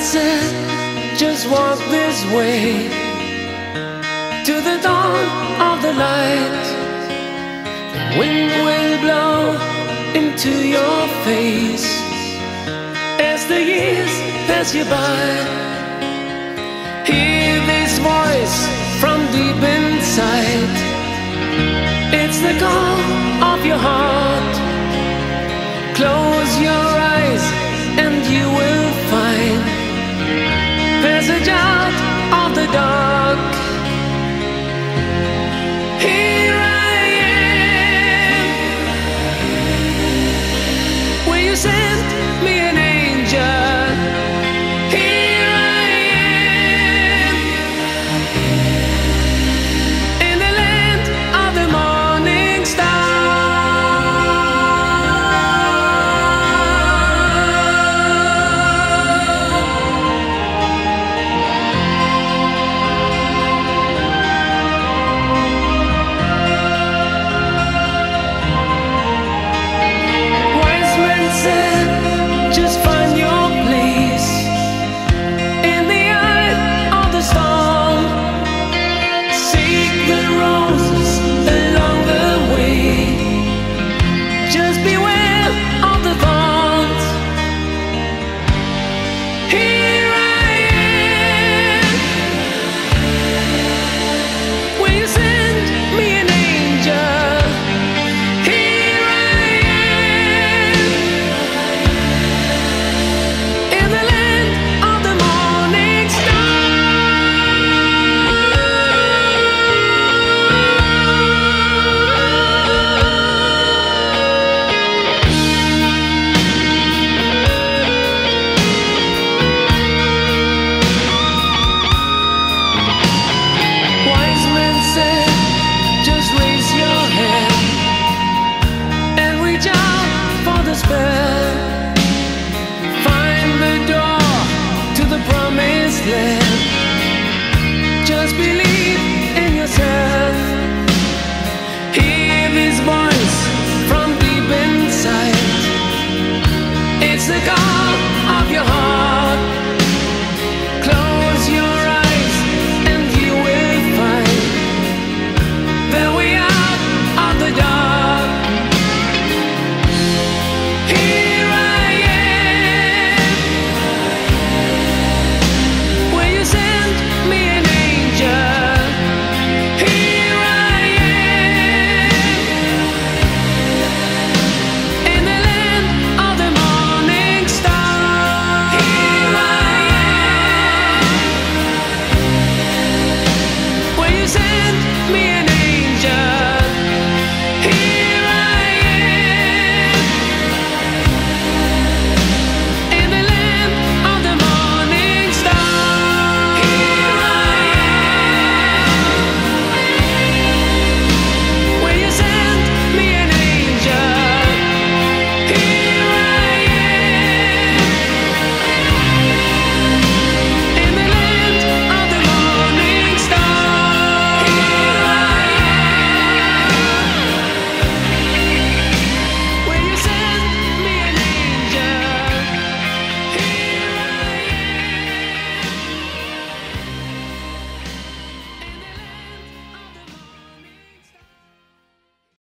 that's it, just walk this way to the dawn of the light. The wind will blow into your face as the years pass you by. Hear this voice from deep inside, it's the call of your heart. Close your eyes and you will find passage out of the dark. Here I am, will you say?